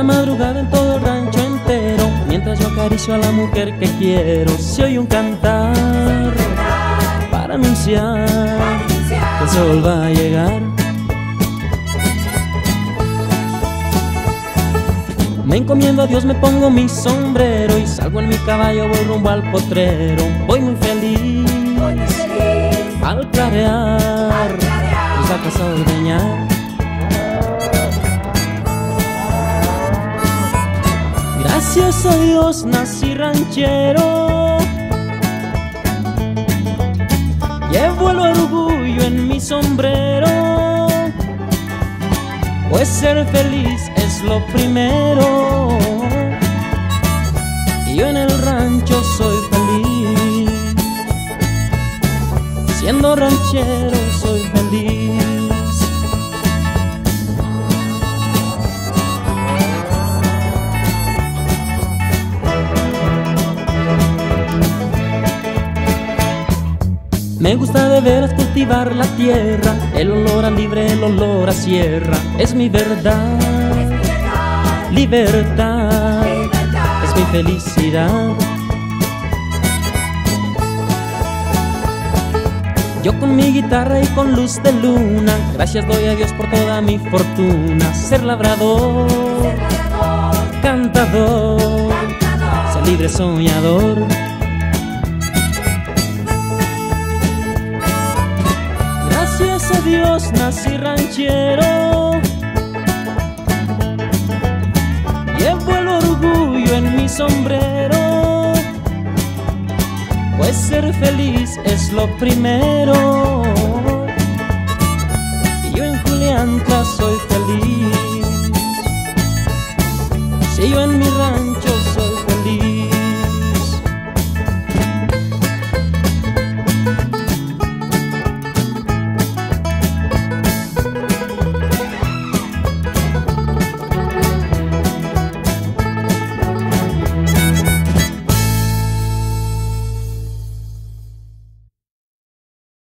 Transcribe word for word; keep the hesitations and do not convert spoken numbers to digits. la madrugada en todo el rancho entero, mientras yo acaricio a la mujer que quiero. Se oye un cantar para anunciar que el sol va a llegar. Me encomiendo a Dios, me pongo mi sombrero y salgo en mi caballo, voy rumbo al potrero. Voy muy feliz, voy muy feliz al clarear, pues la casa a ordeñar. Gracias a Dios nací ranchero, llevo el orgullo en mi sombrero, pues ser feliz es lo primero, y yo en el rancho soy feliz, siendo ranchero soy feliz. Me gusta de veras cultivar la tierra, el olor a libre, el olor a sierra, es mi verdad, es mi verdad. Libertad, libertad, es mi felicidad. Yo con mi guitarra y con luz de luna, gracias doy a Dios por toda mi fortuna, ser labrador, ser labrador, cantador, cantador, ser libre soñador. Gracias a Dios nací ranchero, llevo el orgullo en mi sombrero, pues ser feliz es lo primero, y yo en Juliantla soy feliz.